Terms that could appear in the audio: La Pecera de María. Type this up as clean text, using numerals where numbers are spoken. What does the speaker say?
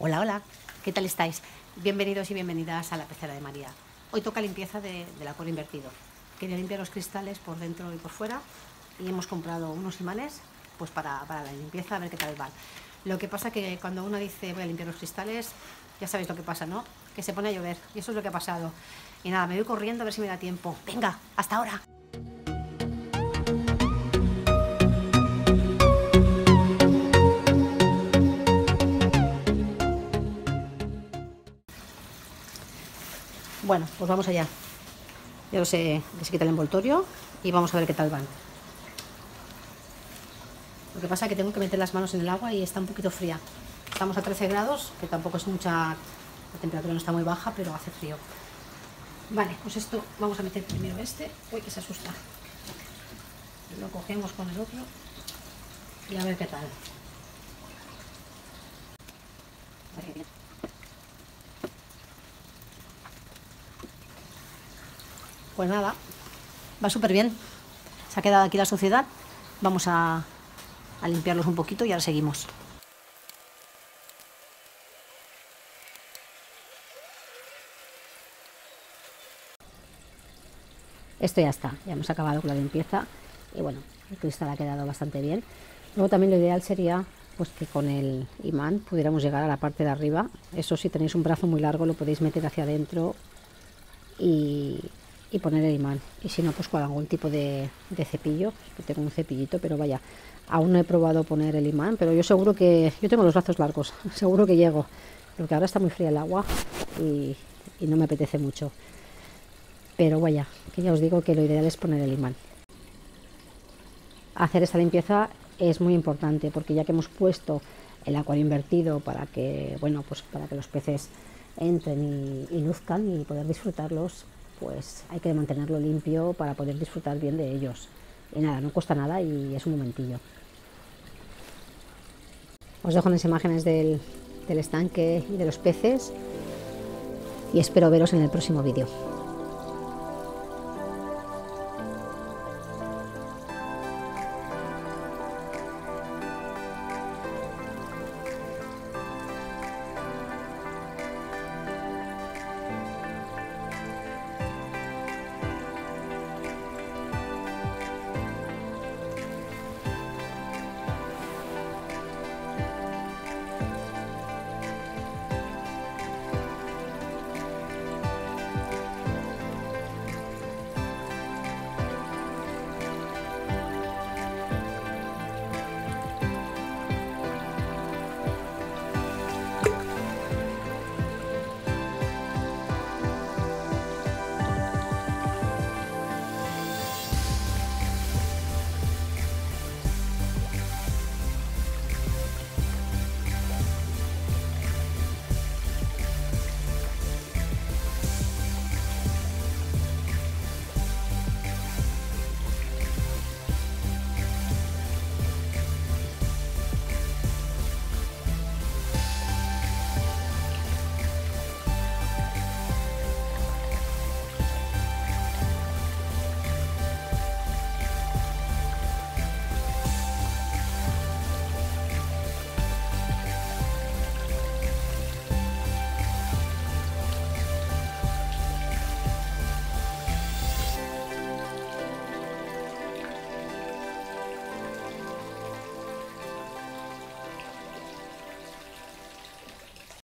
Hola, hola, ¿qué tal estáis? Bienvenidos y bienvenidas a La Pecera de María. Hoy toca limpieza del alcohol invertido. Quería limpiar los cristales por dentro y por fuera y hemos comprado unos imanes pues para la limpieza, a ver qué tal van. Lo que pasa que cuando uno dice voy a limpiar los cristales, ya sabéis lo que pasa, ¿no? Que se pone a llover y eso es lo que ha pasado. Y nada, me voy corriendo a ver si me da tiempo. Venga, hasta ahora. Bueno, pues vamos allá. Ya los he quitado el envoltorio y vamos a ver qué tal van. Lo que pasa es que tengo que meter las manos en el agua y está un poquito fría. Estamos a 13 grados, que tampoco es mucha. La temperatura no está muy baja, pero hace frío. Vale, pues esto vamos a meter primero este. Uy, que se asusta. Lo cogemos con el otro y a ver qué tal. Pues nada, va súper bien. Se ha quedado aquí la suciedad. Vamos a limpiarlos un poquito y ahora seguimos. Esto ya está, ya hemos acabado con la limpieza y bueno, el cristal ha quedado bastante bien. Luego también lo ideal sería pues que con el imán pudiéramos llegar a la parte de arriba. Eso si tenéis un brazo muy largo lo podéis meter hacia adentro y poner el imán, y si no pues con algún tipo de cepillo. Yo tengo un cepillito, pero vaya, aún no he probado poner el imán, pero yo seguro que, yo tengo los brazos largos, seguro que llego, porque ahora está muy fría el agua y no me apetece mucho, pero vaya, que ya os digo que lo ideal es poner el imán. Hacer esta limpieza es muy importante, porque ya que hemos puesto el acuario invertido para que, bueno, pues para que los peces entren y luzcan y poder disfrutarlos, pues hay que mantenerlo limpio para poder disfrutar bien de ellos. Y nada, no cuesta nada y es un momentillo. Os dejo unas imágenes del estanque y de los peces y espero veros en el próximo vídeo.